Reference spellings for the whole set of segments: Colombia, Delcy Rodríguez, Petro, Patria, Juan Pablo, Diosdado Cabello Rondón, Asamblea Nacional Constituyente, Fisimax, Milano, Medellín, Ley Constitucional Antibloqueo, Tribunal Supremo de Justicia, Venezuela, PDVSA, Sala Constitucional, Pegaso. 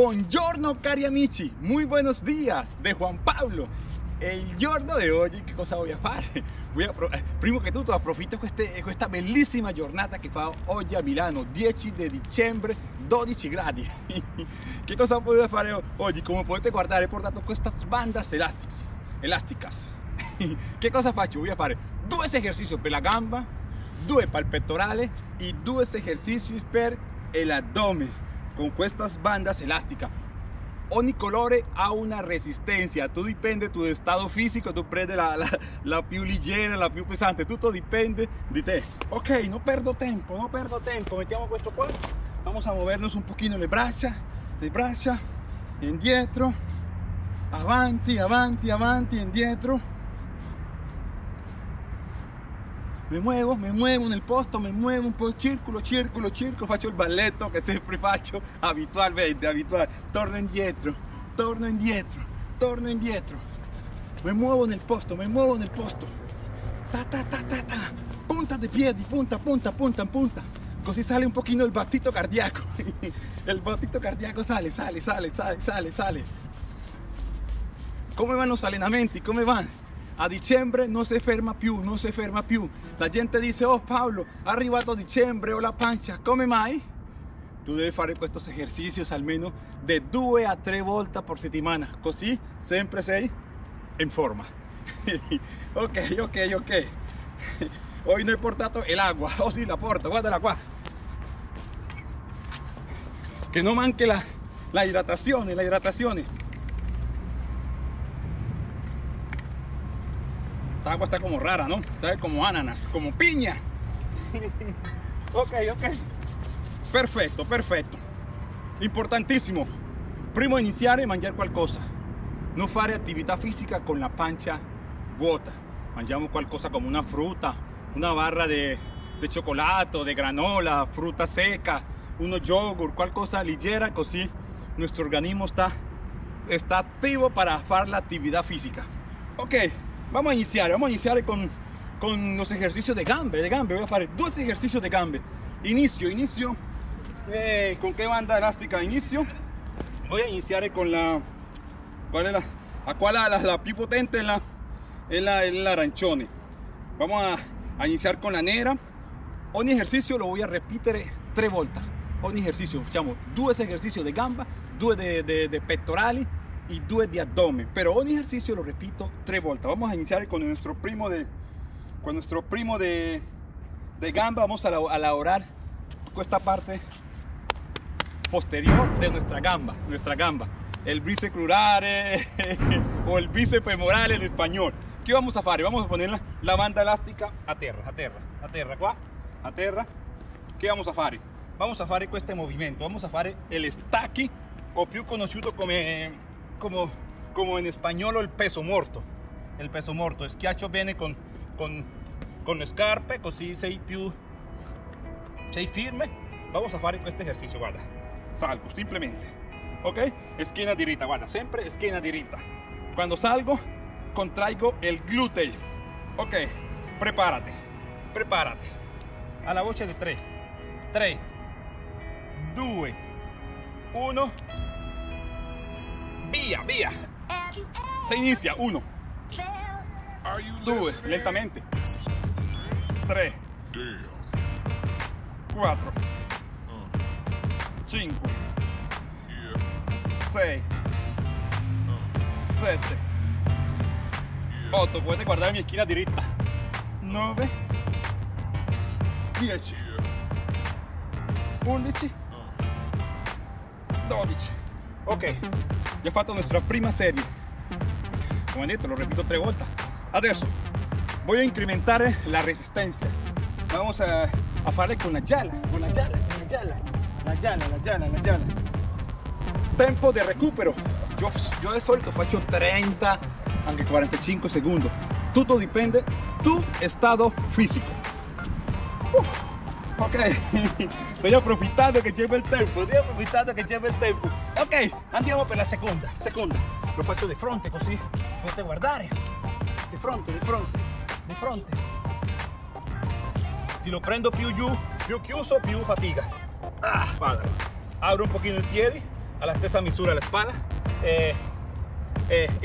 Buongiorno cari amici, muy buenos días de Juan Pablo. El giorno de hoy, ¿qué cosa voy a hacer? Primo que tutto, approfitto con esta bellísima giornata que fa hoy a Milano, 10 de dicembre, 12 grados. ¿Qué cosa puedo hacer hoy? Como podete guardar, he portato con estas bandas elásticas. ¿Qué cosa faccio? Voy a hacer dos ejercicios per la gamba, dos para el pectorale y dos ejercicios per el abdomen. Con estas bandas elásticas, ogni colore ha una resistencia. Todo depende de tu estado físico. Tú prendes la più ligera, la più pesante. Todo depende de ti. Ok, no perdo tiempo. Mettiamo questo qua. Vamos a movernos un poquito le braccia, indietro, avanti, indietro. Me muevo en el posto, me muevo un po', círculo, faccio el balletto que siempre faccio habitualmente, torno indietro, me muevo en el posto, ta, punta de piedi, punta, così sale un poquito el battito cardíaco, sale. ¿Cómo van los allenamenti? ¿Cómo van? A dicembre non si ferma più. La gente dice, oh Pablo, è arrivato dicembre, ho la pancia, come mai? Tu devi fare questi esercizi almeno di 2 a 3 volte per settimana, così sempre sei in forma. Ok. Oggi non ho portato l'acqua, oh sì la porto, guardala qua. Che non manchi la idratazione. Esta agua está como rara, ¿no? Está como ananas, como piña. Ok. Perfecto. Importantísimo. Primo, iniciar y mangiar qualcosa. No fare actividad física con la pancia vuota. Mangiamo qualcosa como una fruta, una barra de chocolate, de granola, fruta seca, unos yogur, qualcosa ligera, così nuestro organismo está activo para hacer la actividad física. Ok. Vamos a iniciar con los ejercicios de gambe. Voy a hacer dos ejercicios de gambe. Inicio. ¿Con qué banda elástica inicio? Voy a iniciar con la... ¿Cuál es la más potente? En la arancione. Vamos a iniciar con la nera. Ogni ejercicio lo voy a repetir 3 vueltas. Ogni ejercicio. Facciamo dos ejercicios de gamba, dos de pectorales y 2 de abdomen, pero un ejercicio lo repito 3 vueltas. Vamos a iniciar con nuestro primo de gamba. Vamos a elaborar con esta parte posterior de nuestra gamba, el bíceps crurare o el bíceps femoral en español. ¿Qué vamos a hacer? Vamos a poner la banda elástica a tierra. ¿Qué vamos a hacer? Vamos a hacer con este movimiento, vamos a hacer el stacchi o più conocido como en español o el peso muerto. Schiaccio bene con le scarpe, così sei firme. Vamos a hacer este ejercicio, guarda, salgo simplemente, ok, esquina derecha, guarda, siempre esquina derecha. Cuando salgo contraigo el glúteo, ok, prepárate, a la voce de 3, 2, 1, vía. Se inicia 1, sube lentamente, 3, 4, 5, 6, 7, 8, puedes guardar en mi esquina derecha, 9, 10, 11, 12. Ok, ya falta nuestra prima serie. Como han dicho, lo repito 3 vueltas. Adesso voy a incrementar la resistencia. Vamos a hacer con la yala. Tiempo de recupero. Yo de solito faccio 30, anche 45 segundos. Todo depende tu estado físico. Ok, estoy aprovechando que lleve el tiempo. Ok, andiamo per la seconda. Lo faccio de frente, così potete guardare. De fronte. Si lo prendo più chiuso, più fatica. Ah, guarda. Abro un poquito el pie a la stessa misura la spalla e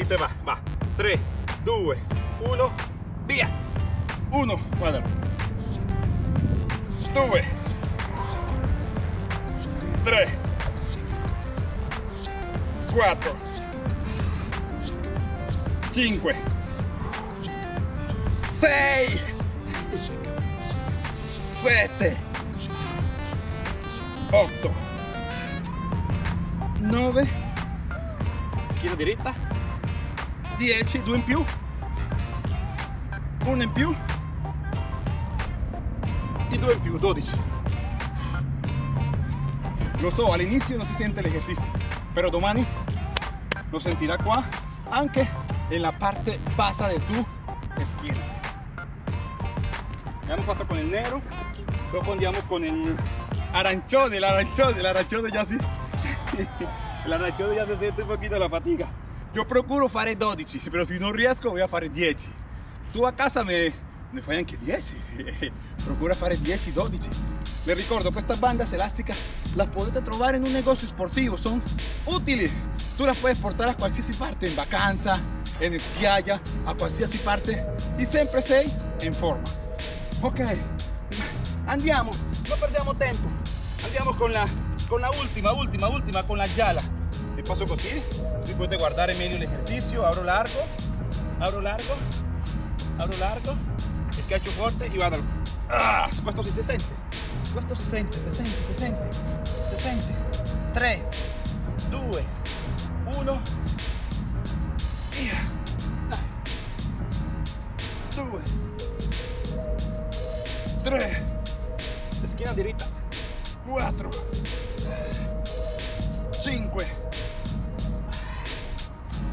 se va, va, 3, 2, 1, via, 1, guarda, 2, 3, 4, 5, 6, 7, 8, 9, schiena diritta, 10, 2 in più, 1 in più e 2 in più, 12. Lo so, all'inizio non si sente l'esercizio, però domani lo sentirà qua, anche nella parte bassa del tuo schiena. Abbiamo fatto con il nero, dopo andiamo con il arancione, l'arancione già si... La arancione ya se siente un poquito la fatiga. Yo procuro fare 12, pero si no riesco voy a fare 10. Tú a casa me fai anche 10. Procura fare 10, 12. Le ricordo, estas bandas elásticas las podete trovare en un negocio sportivo, son útiles. Tú las puedes portar a cualsiasi parte, en vacanza, en spiaggia, a cualsiasi parte y siempre sei en forma. Ok, andiamo, no perdiamo tiempo. Andiamo con la última, con la yala. Te paso così, si puede guardar en medio el ejercicio, abro largo, escacho fuerte y guardalo. ¡Ah! Esto sí se siente, esto se siente. 3, 2, 1, via, 2, 3, esquina derecha, 4, 5,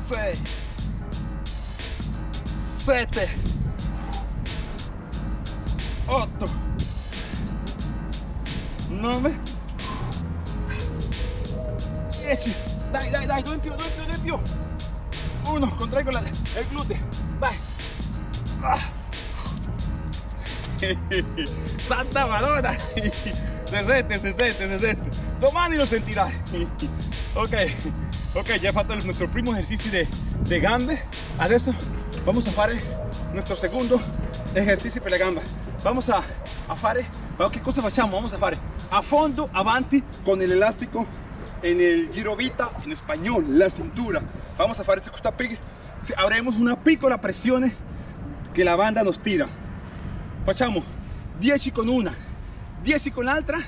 6, 7, 8, 9, 10, dai, 2 in più, 1, contraigo il gluteo, vai, Santa Madonna, se siente, domani lo sentirás. Ok, ya falta nuestro primo ejercicio de gamba. A eso vamos a hacer nuestro segundo ejercicio para la gamba. Vamos a hacer, ¿qué cosa facciamo? Vamos a hacer a fondo, avanti, con el elástico en el girovita, en español, la cintura. Vamos a hacer esta pica, abremos una piccola presión que la banda nos tira. Facciamo 10 con una, 10 con la otra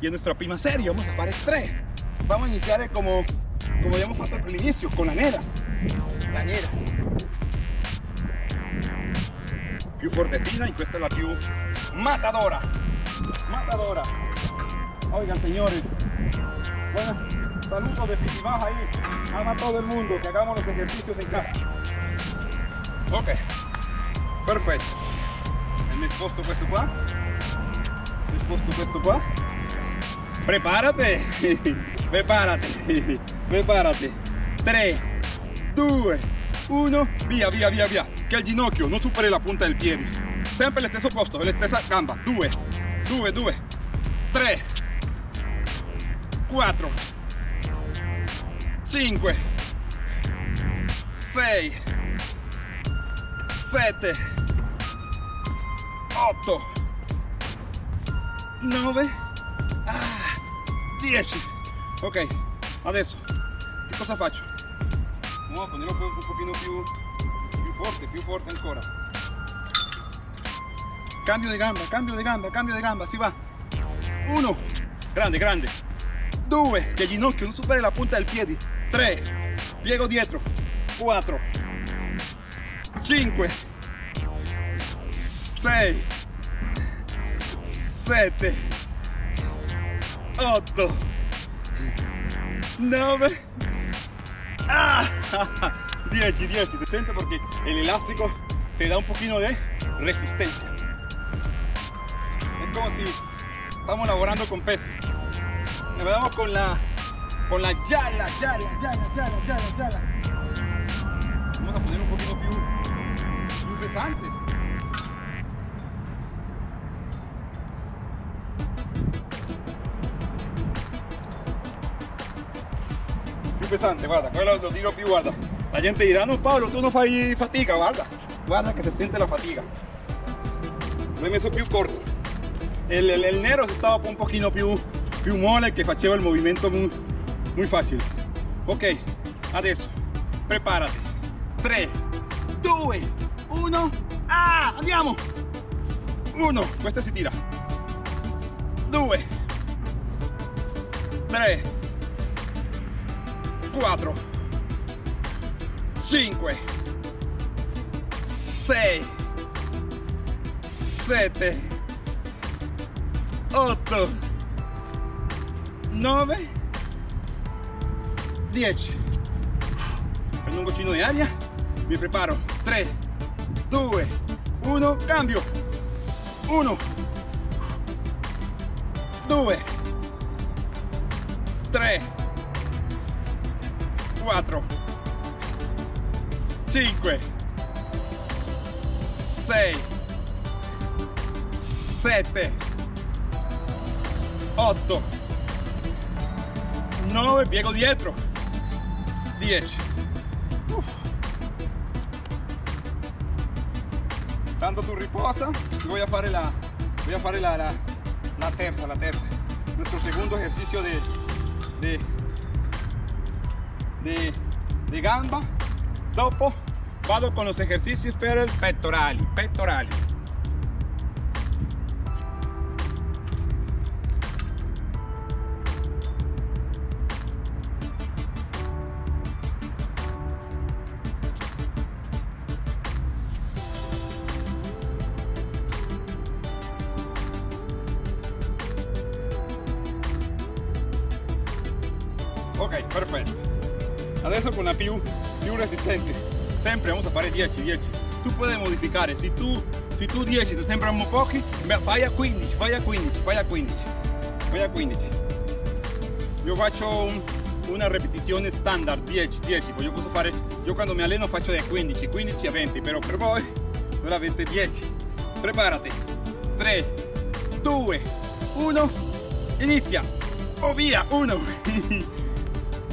y en nuestra prima serie vamos a hacer 3. Vamos a iniciar como ya hemos hecho al inicio, con la nera. La nera. Più fortecina y esta es la più matadora. Matadora. Oigan, señores. Bueno, saludos de Fisimax ahí. Ama a todo el mundo, que hagamos los ejercicios en casa. Ok. Perfecto. Me sposto questo qua. Prepárate. Prepárate. 3, 2, 1, via. Que el ginocchio no supere la punta del pie. Siempre el stesso posto, el stessa gamba. 2, 3, 4, 5, 6, 7, 8, 9, 10. Ok, adesso che cosa faccio? Vamos a ponerlo un pochino più forte ancora. Cambio di gamba, si va. 1, grande. 2, che il ginocchio non superi la punta del piede. 3, piego dietro. 4, 5, 6, 7, 8, 9, 10, se siente porque el elástico te da un poquito de resistencia. Es como si estamos laborando con peso. Nos vamos con la yala. Vamos a poner un poquito más pesante. pesante, guarda, coge los tiros y guarda. La gente dirá, no Pablo, tú no fatiga, guarda. Guarda que se siente la fatiga. No me hizo più corto. El nero estaba un poquito più mole, que faceva el movimiento muy fácil. Ok, adesso, prepárate. 3, 2, 1, ¡ah! Andiamo! 1, questa si tira. 2, 3, 4, 5, 6, 7, 8, 9, 10. Prendo un goccino di aria, mi preparo. 3, 2, 1, cambio. 1, 2, 3, 4, 5, 6, 7, 8, 9, piego dietro, 10. Tanto tu riposa, voy a hacer la terza, nuestro segundo ejercicio de gamba. Dopo vado con los ejercicios per il pectorali. Ok, perfetto. Adesso con la più resistente. Sempre vamos a fare 10, 10. Tu puoi modificare, se tu 10 ti sembra un po', fai a 15, fai a 15, fai a 15. Fai a 15. Io faccio una ripetizione standard, 10, 10. Io posso fare, io quando mi alleno faccio da 15, 15 a 20, però per voi solamente 10. Preparati. 3, 2, 1, inizia. Oh via, 1.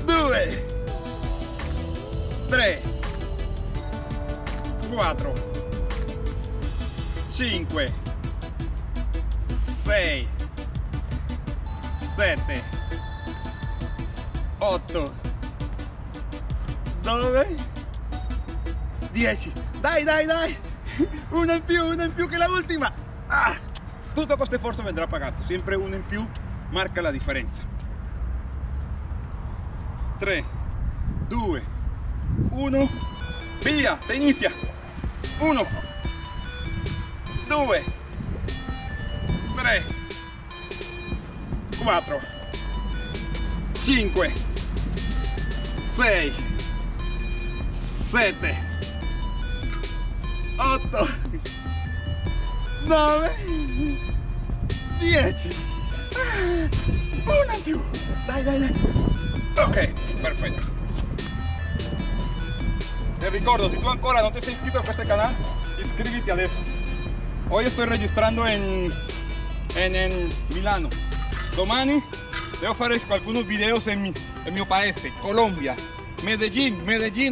2, 3, 4, 5, 6, 7, 8, 9, 10. Dai, una in più che la ultima. Ah, tutto questo sforzo vendrà pagato, sempre uno in più marca la differenza. 3, 2, 1, via, se inicia. 1, 2, 3, 4, 5, 6, 7, 8, 9, 10. Una più. Dai. Ok, perfetto. Te ricordo, si tú ancora no te has inscrito a este canal, inscríbete a eso. Hoy estoy registrando en Milano. Domani debo hacer algunos videos en mi país, Colombia. Medellín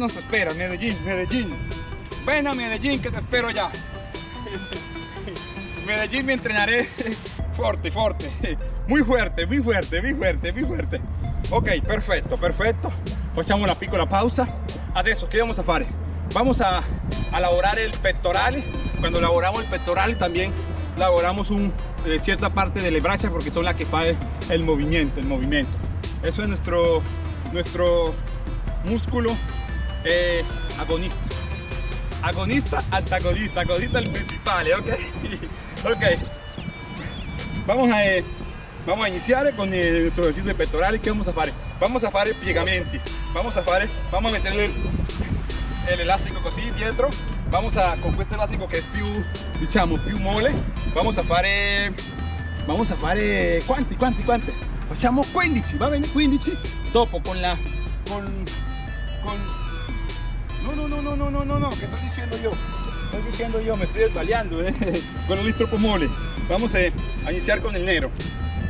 nos espera, Medellín. Ven a Medellín que te espero ya. Medellín me entrenaré fuerte. Muy fuerte. Ok, perfetto. Facciamo una piccola pausa. Adesso che vamos a fare? Vamos a lavorare il pectorale. Quando lavoriamo il pectorale también lavoramos cierta parte delle braccia porque son las que hacen el movimiento. Eso es nuestro músculo agonista, antagonista, el principal, ok. Ok, vamos a iniciar con nuestro ejercicio de pectorales. ¿Qué vamos a hacer? Vamos a hacer piegamenti. Vamos a meterle el elástico así dentro. Vamos a, con este elástico que es più mole, vamos a hacer quanti? Facciamo 15, va bene 15. Dopo con la no, ¿qué estoy diciendo yo? Me estoy desvaliando, con el troppo mole. Vamos a iniciar con el nero.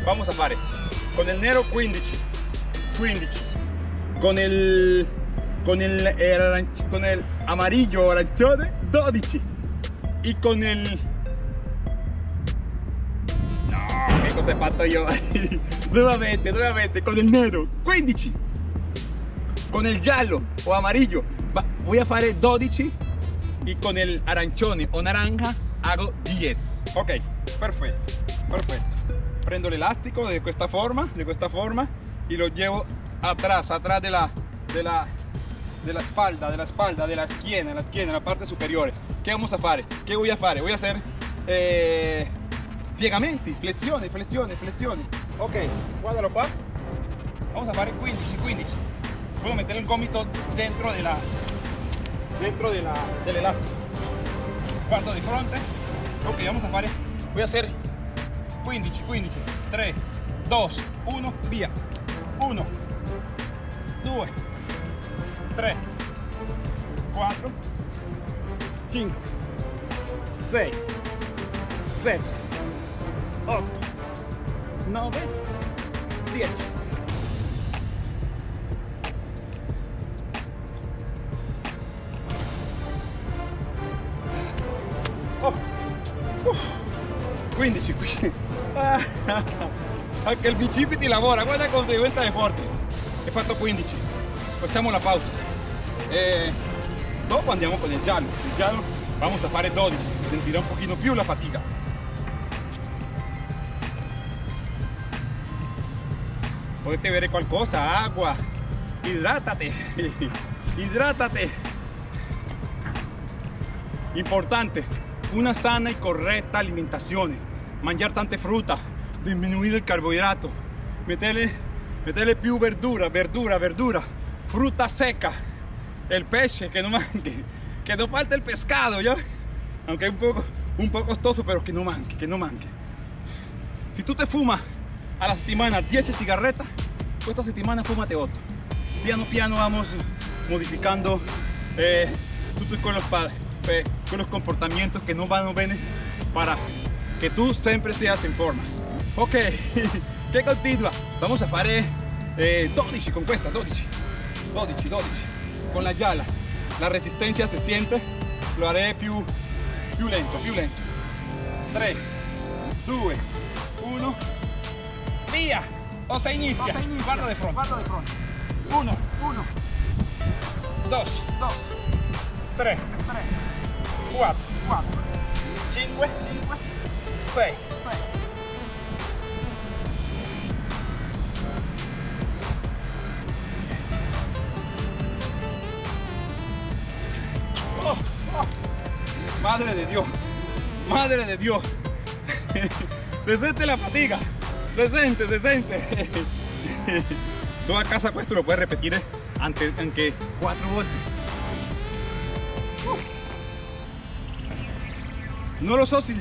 Vamos a fare con el nero 15, con el amarillo arancione 12 y con el... No, che cosa faccio io? nuovamente con il nero 15, con il giallo o amarillo voy a fare 12 y con el arancione o naranja hago 10. Ok, perfecto. Prendo el elástico de esta forma, y lo llevo atrás, de la espalda, de la esquina, en la parte superior. ¿Qué vamos a hacer? Voy a hacer piegamenti, flessioni. Ok, guardalo qua. Vamos a hacer 15. Voy a meter el gomito dentro de la, del elástico. Guardo de frente. Ok, vamos a hacer, voy a hacer 15. 3, 2, 1, via. 1, 2, 3, 4, 5, 6, 7, 8, 9, 10. Oh. 15. Anche il bicipiti lavora, guarda quanto diventa forte. Ho fatto 15. Facciamo la pausa. Dopo andiamo con il giallo. Il giallo vamos a fare 12, sentirà un pochino più la fatica. Potete bere qualcosa, acqua. Idratate. Importante, una sana y correcta alimentación, manjar tante fruta, disminuir el carbohidrato, meterle più verdura, fruta seca, el peche, que no falte el pescado, ¿ya? Aunque es un poco costoso, pero que no manque. Si tú te fumas a la semana 10 cigarretas, pues esta semana fúmate otro. Piano vamos modificando con los comportamientos que no van a venir para que tú siempre seas en forma. Ok, que continúa. Vamos a hacer 12 con cuesta, 12 con la yala. La resistencia se siente, lo haré più lento. 3, 2, 1, via, o se inicia. Guarda de front. 1, 2, 3. 4, 5, 6. Madre de Dios. Se siente la fatiga. Se siente. Tú a casa pues tú lo puedes repetir aunque 4 veces. No lo so si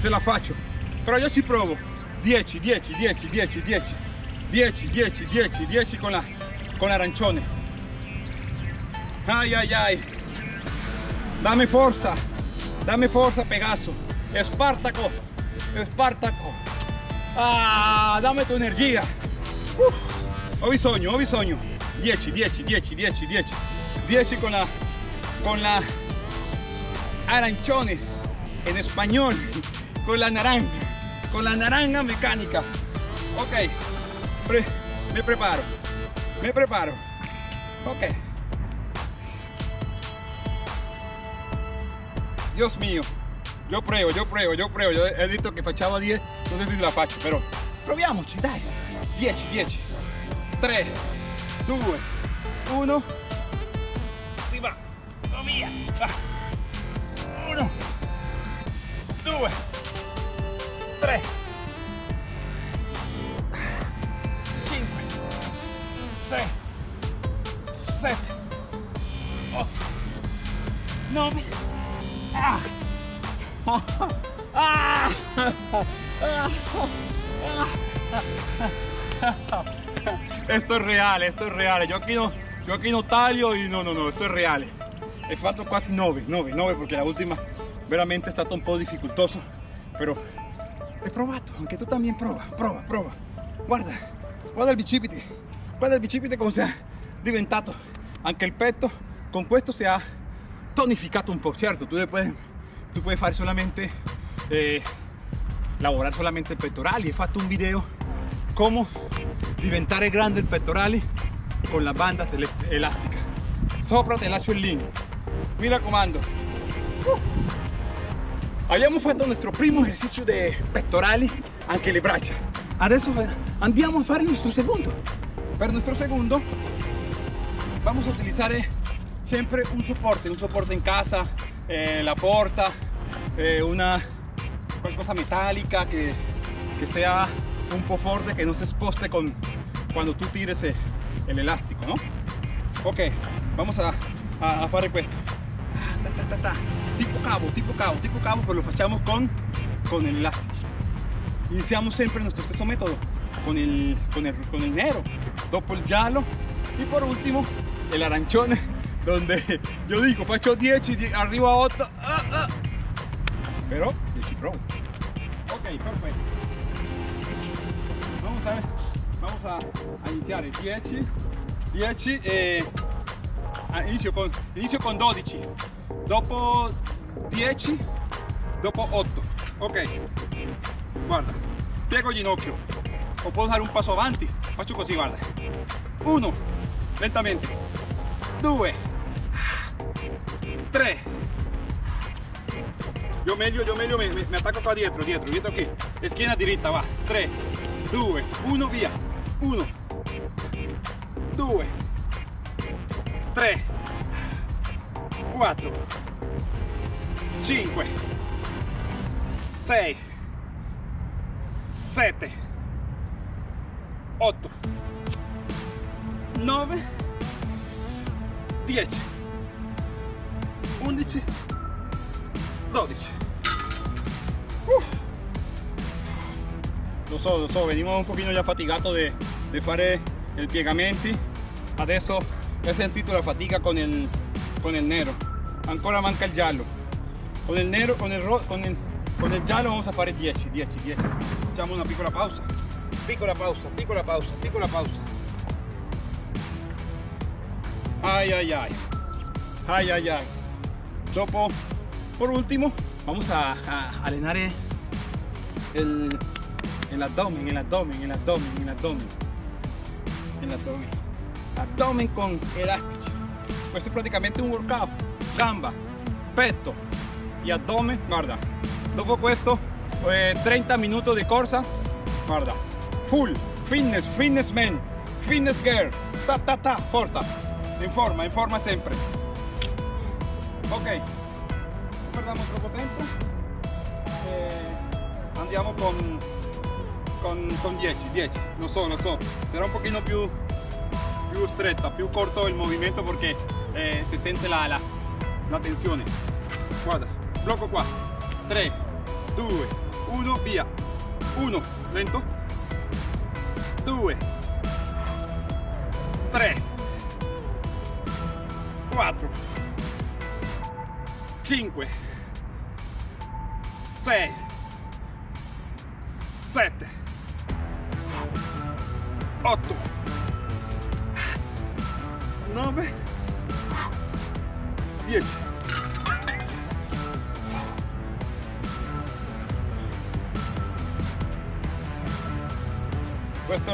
se la faccio, però io ci provo. 10 con l'arancione. Ai. Dammi forza Pegaso, Espartaco. Ah, dammi tu energia. Ho bisogno. 10. 10 con la arancione. En español, con la naranja mecánica. Ok, me preparo. Ok. Dios mío, yo pruebo. Yo he dicho que fachaba 10, no sé si la facho, pero probiamo, dai. 10. 3, 2, 1. Si va, via. 1. 2, 3, 5, 6, 7, 8, 9. Esto es real. Yo aquí no tallo y no, esto es real. He fatto casi 9 porque la última veramente está un poco dificultoso, pero he probado, aunque tú también prueba. Guarda el bicipite como sea. diventato anche il petto. Con questo si è tonificato un po', certo? Tu puoi fare solamente, lavorare solamente il pettorale. Ho fatto un video come diventare grande il pettorale con la banda elastica. Sopra te lascio il link. Mi raccomando. Abbiamo fatto nuestro primo ejercicio de pectorales, anche le braccia. Adesso andiamo a fare nuestro segundo. Per nuestro segundo vamos a utilizar siempre un soporte en casa, la porta, una cosa metálica que sea un poco fuerte, que no se exposte con, cuando tú tires el elástico, ¿no? Ok, vamos a fare questo. Tipo cavo, pero lo facciamo con el elástico. Iniciamos siempre nuestro stesso método con el negro, dopo el giallo y por último el arancione, donde yo digo faccio 10 arriba 8, pero 10 provo. Ok, perfecto. Vamos a iniciar el 10, inizio con 12, dopo 10, dopo 8. Ok, guarda, piego il ginocchio, o puedo dar un paso avanti, faccio così, guarda, 1, lentamente, 2, 3, io meglio, mi attacco qua dietro qui, schiena diritta, va, 3, 2, 1, via, 1, 2, 3, 4, 5, 6, 7, 8, 9, 10, 11, 12. Lo so, venimos un poquito ya fatigados de fare el piegamenti. Adesso he sentido la fatiga con el nero. Ancora manca el giallo. Con el giallo vamos a fare 10. Facciamo una piccola pausa. Ay. Dopo, por último, vamos a alenar el abdomen. Abdomen con elástico. Questo è praticamente un workout. Gamba, petto y abdomen. Guarda, dopo questo 30 minutos de corsa. Guarda, full fitness, fitness men, fitness girl, ta, forza, in forma sempre. Ok, non perdiamo troppo tempo, andiamo con 10. Lo so, sarà un pochino più stretta, più corto il movimento perché si sente la tensione. Guarda, blocco qua, 3, 2, 1, via, 1, lento, 2, 3, 4, 5, 6, 7, 8, 9, 10. Questo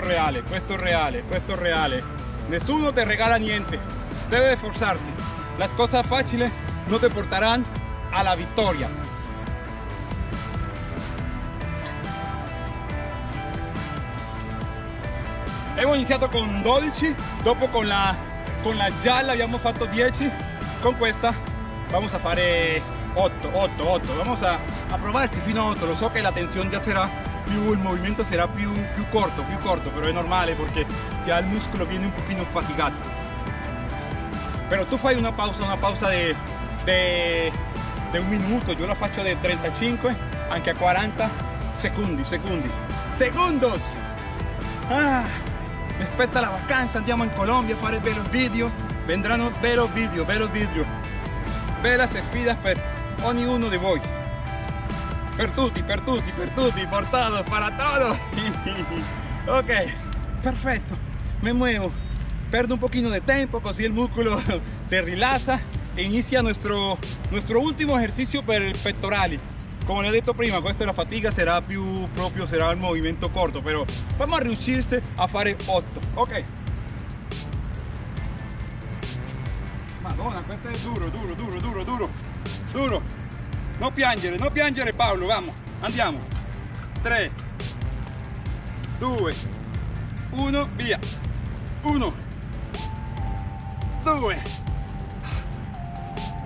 è reale. Nessuno te regala niente. Debes esforzarte. Las cosas fáciles no te portarán a la victoria. Hemos iniciado con 12, dopo con la gialla abbiamo fatto 10, con questa vamos a fare 8, vamos a provarci fino a 8, lo so che la tensione già sarà più, il movimento sarà più corto, però è normale perché già il muscolo viene un pochino fatigato. Però tu fai una pausa de un minuto, io la faccio de 35 anche a 40 segundos. Ah. Aspetta la vacanza, andiamo in Colombia a fare belli video, belas sfidas per ognuno di voi, per tutti, portados para todos. Ok, perfetto, me muevo, perde un poquito de tiempo, así el músculo se relaja e inicia nuestro último ejercicio per il pectorale. Come ho detto prima, questa è la fatica, sarà più proprio, sarà il movimento corto, però vamos a riuscirse a fare 8, ok? Madonna, questo è duro. Non piangere Paolo, vamos, andiamo. 3, 2, 1, via. 1, 2,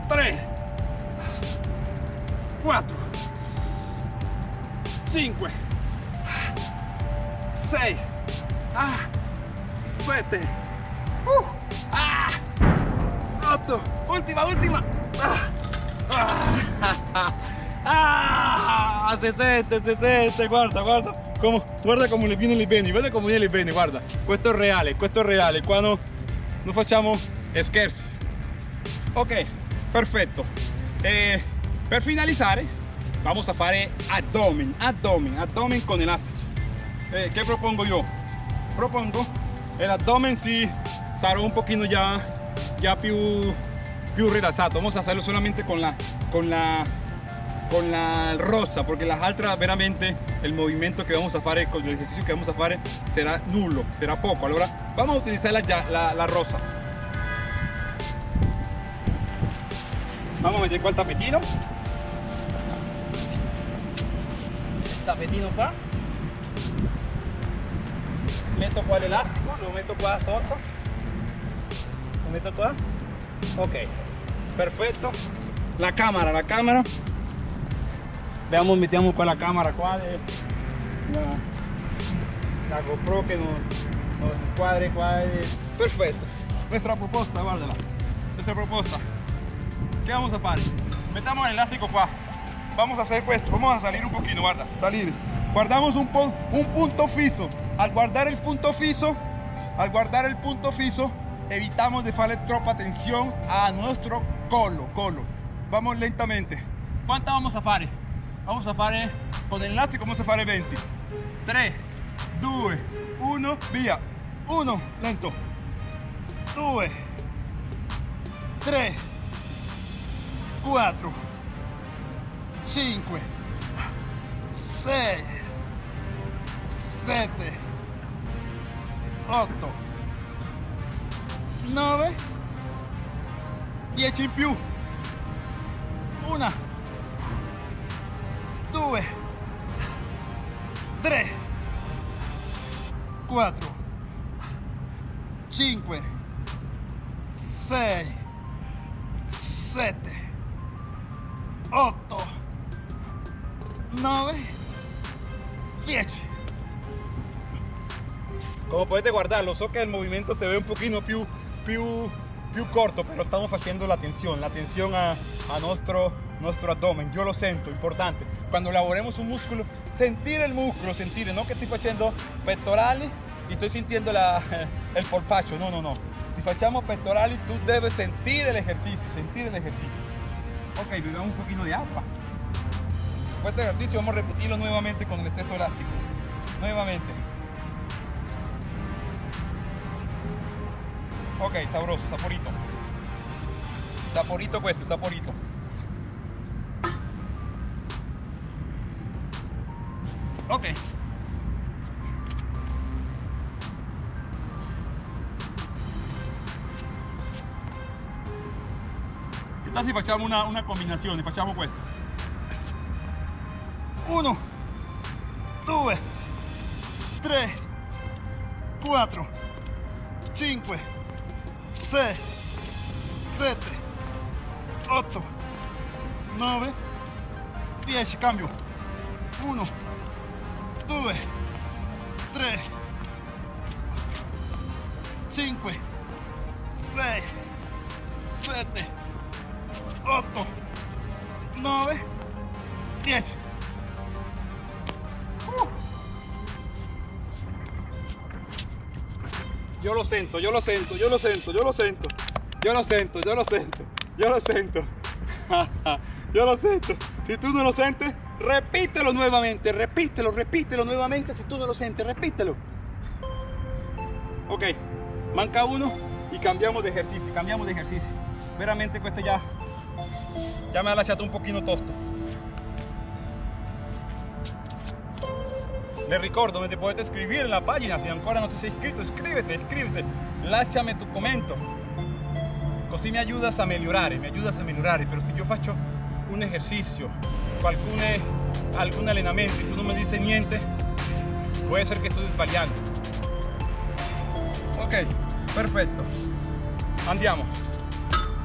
3, 4, 5, 6, 7, 8, última. Se siente, guarda, guarda come le viene le bene, guarda come viene le bene, guarda, questo è reale, qua non facciamo scherzi. Ok, perfetto. Per finalizzare, vamos a fare abdomen con elastici. Che propongo io? Propongo el abdomen, si sarò un pochino ya più rilassato. Vamos a hacerlo solamente con la rosa, porque las altas veramente el movimiento que vamos a hacer, con el ejercicio que vamos a hacer será nulo, será poco. Ahora vamos a utilizar la rosa. Vamos a meter con el tapetino acá, meto con el elástico, lo meto con la rosa, lo meto acá, ok, perfecto. La cámara, veamos, metemos con la cámara, cuál es la GoPro que nos cuadre, cuál es. Perfecto, nuestra propuesta, guárdala, nuestra propuesta. ¿Qué vamos a hacer? Metamos el elástico acá, vamos a hacer esto, vamos a salir un poquito, guarda, salir, guardamos un punto fijo. Al guardar el punto fijo, evitamos de darle troppa tensión a nuestro colo. Vamos lentamente. ¿Cuánta vamos a hacer? Vamos a hacer con el elástico, vamos a hacer 20. 3, 2, 1, via. 1, lento. 2, 3, 4, 5, 6, 7, 8, 9, 10 in più. 1, 2, 3, 4, 5, 6, 7, 8, 9, 10. Come potete guardarlo, so che il movimento si vede un pochino più corto, pero estamos haciendo la tensión a nuestro abdomen. Yo lo siento, importante. Cuando elaboremos un músculo, sentir, no que estoy haciendo pectorales y estoy sintiendo el polpacho, no. Si hacemos pectorales, tú debes sentir el ejercicio. Ok, bebemos un poquito de agua. Este ejercicio vamos a repetirlo nuevamente con el exceso elástico. Nuevamente. Ok, sabroso, saporito questo, saporito. Ok. Che tal si facciamo una combinazione, facciamo questo. 1, 2, 3, 4, 5, 6, 7, 8, 9, 10, cambio. 1, 2, 3, 5, 6, 7, 8, 9, 10. Yo lo siento. Si tú no lo sientes, repítelo nuevamente. Si tú no lo sientes, repítelo. Ok. Manca uno y cambiamos de ejercicio, Veramente cuesta ya. Ya me ha laciado un poquito tosto. Le ricordo, me te puedes escribir en la página, si ancora no te has inscrito, iscrivete, lasciame tu commento. Così mi aiutas a migliorare, pero si yo faccio un ejercicio, algún allenamento y tú no me dices niente, puede ser que estoy sbagliando. Ok, perfecto. Andiamo.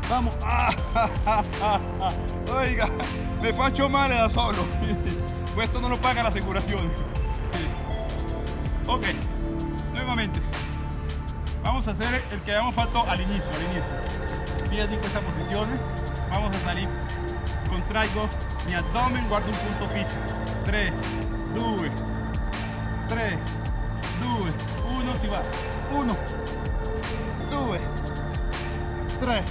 Vamos. Ah, ah, ah, ah, ah. Oiga, me faccio male da solo. Esto no lo paga la aseguración. Ok, nuevamente vamos a hacer el que habíamos faltado al inicio, 10 de estas posiciones. Vamos a salir, contraigo mi abdomen, guardo un punto fijo, 3, 2, 1, si va, 1, 2, 3,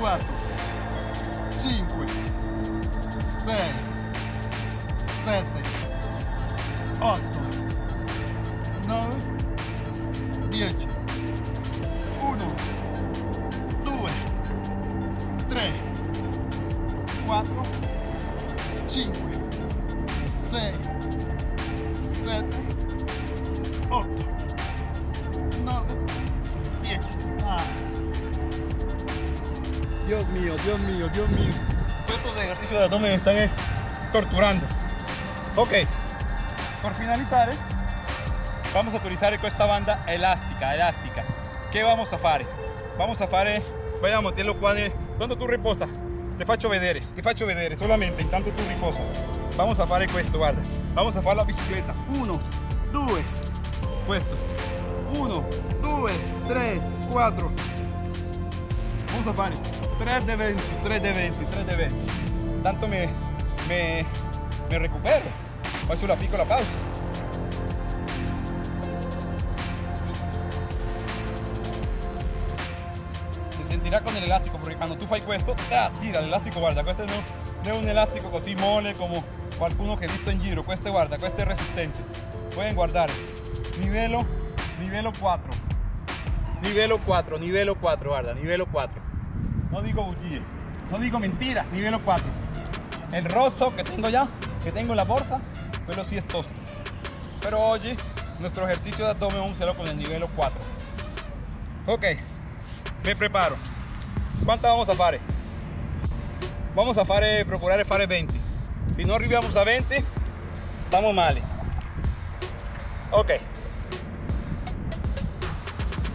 4, 5, 6, 7, 8, 9, 10, 1, 2, 3, 4, 5, 6, 7, 8, 9, 10. Ah. Dios mío, Dios mío. Estos ejercicios de abdomen me están torturando. Ok, por finalizar, vamos a utilizar con esta banda elástica, ¿Qué vamos a hacer? Vamos a hacer, voy a meter los cuadros. Cuando tú reposas, ti faccio vedere solamente, intanto tu riposa. Vamos a fare questo, guarda. Vamos a fare la bicicletta. 1, 2, questo. 1, 2, 3, 4. Vamos a fare 3 de 20. Tanto me recupero. Faccio una piccola pausa. Sentirá con el elástico, porque cuando tú fai questo, tira el elástico, guarda, este no es un elástico così mole como qualcuno que he visto en giro, este guarda, este es resistente, pueden guardar, nivelo 4, guarda, nivelo 4, no digo bugie, no digo mentiras, nivelo 4, el rosso que tengo ya, que tengo en la bolsa, pero sí es tosto, pero oye, nuestro ejercicio de abdomen vamos a hacerlo con el nivelo 4, ok. Me preparo. ¿Cuántas vamos a fare? Vamos a fare, procurar fare 20. Si no arriviamo a 20, estamos male. Ok.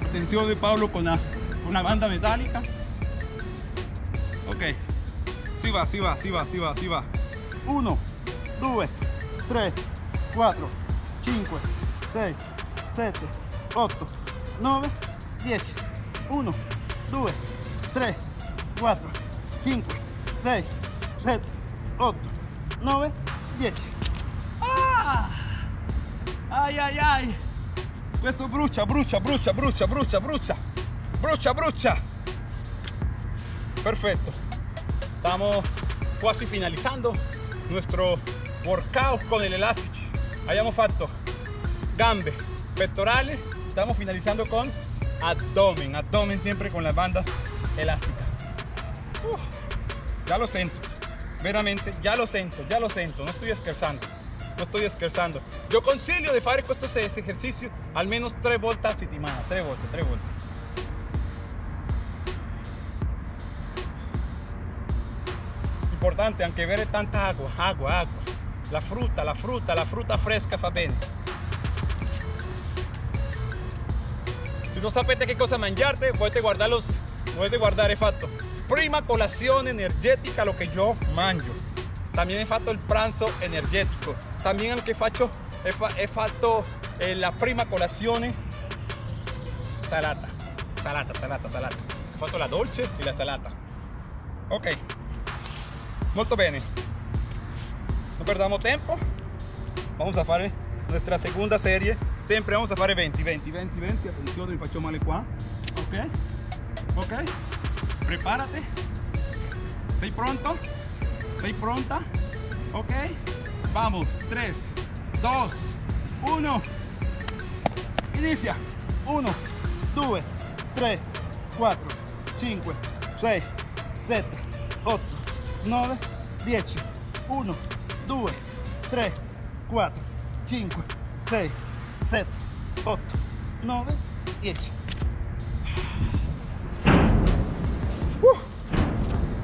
Atención de Pablo con una banda metálica. Ok. Sí va. 1, 2, 3, 4, 5, 6, 7, 8, 9, 10. 1, 2, 3, 4, 5, 6, 7, 8, 9, 10. Ah! Ay. Questo brucia. Perfecto. Estamos casi finalizando nuestro workout con el elástico. Hayamos fatto gambe, pectorales. Estamos finalizando con abdomen, siempre con las bandas elásticas. Ya lo siento, veramente, ya lo siento, no estoy scherzando, Yo consiglio de hacer estos ejercicios al menos 3 vueltas a settimana, 3 vueltas. Importante, aunque bere tanta agua, la fruta fresca fa bene. Si no sapete qué cosa mangiarte, puedes guardar, he fatto prima colación energética, lo que yo mangio. También he fatto el pranzo energético. También aunque he fatto la prima colación salata. He fatto la dolce y la salata. Ok. Molto bene. No perdamos tiempo. Vamos a hacer nuestra segunda serie. Siempre vamos a fare 20, attenzione, mi faccio male qua, ok, preparate, sei pronto, sei pronta, ok, vamos, 3, 2, 1, inicia, 1, sube, 3, 4, 5, 6, 7, 8, 9, 10, 1, 2, 3, 4, 5, 6, 7, 8, 9, 10.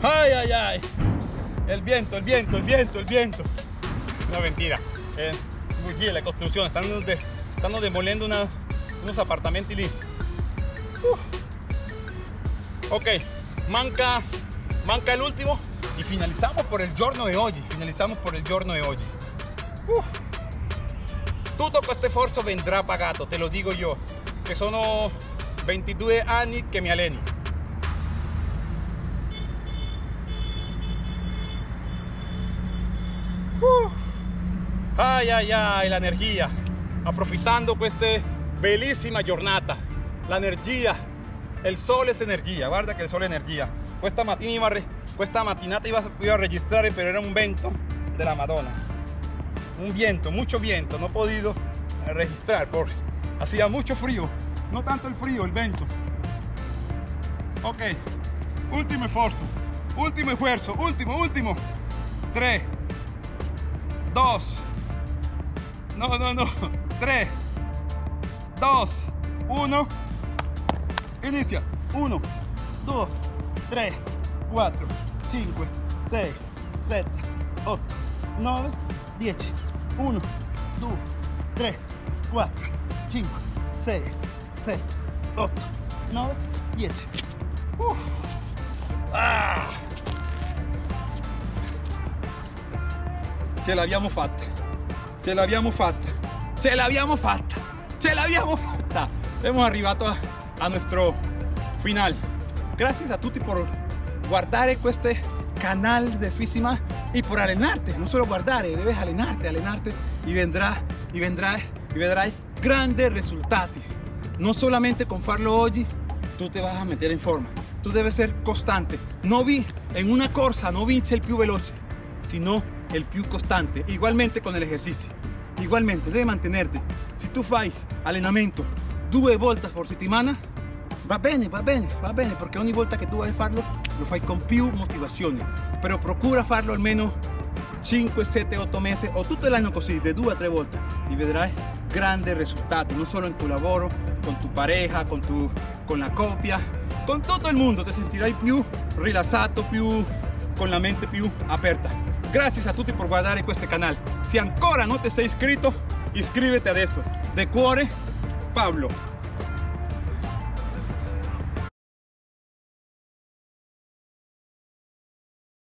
¡Ay, ay, ay! El viento, el viento, el viento, el viento. No, mentira. Muy bien, la construcción. Están demoliendo unos apartamentos y listo. Ok, manca el último. Y finalizamos por el giorno de oggi. Finalizamos por el giorno de oggi. Tutto questo sforzo vendrá pagato, te lo digo yo. Que sono 22 años que me alleno. Ay, ay, ay, la energía, approfittando questa bellissima giornata, l'energia, il sole è energia, guarda che il sole è energia. Questa mattinata iba a registrare, però era un vento della Madonna, un viento, mucho viento, non ho potuto registrare, hacía mucho frío, non tanto il frío, il vento. Ok, ultimo sforzo, 3, 2, No. 3, 2, 1. Inicia. 1, 2, 3, 4, 5, 6, 7, 8, 9, 10. 1, 2, 3, 4, 5, 6, 7, 8, 9, 10. Ce l'abbiamo fatta. Siamo arrivati a nostro finale. Grazie a tutti per guardare questo canale di Fisimax e per allenarti. Non solo guardare, devi allenarti e vedrai grandi risultati. Non solamente con farlo oggi, tu te vas a mettere in forma. Tu devi essere costante. In una corsa non vince il più veloce, sino el più constante, igualmente con el ejercicio, igualmente debe mantenerte. Si tú fai allenamento 2 volte por settimana, va bene, porque ogni volta que tú vas a farlo, lo fai con più motivazione, pero procura farlo almeno 5, 7, 8 meses o tutto l'anno così, de 2 a 3 volte, y vedrás grandes resultados, no solo en tu lavoro, con tu pareja, con la copia, con todo el mundo, te sentirás più rilassato, con la mente più aperta. Grazie a tutti per guardare questo canale. Se ancora non ti sei iscritto, iscriviti adesso. De cuore, Pablo.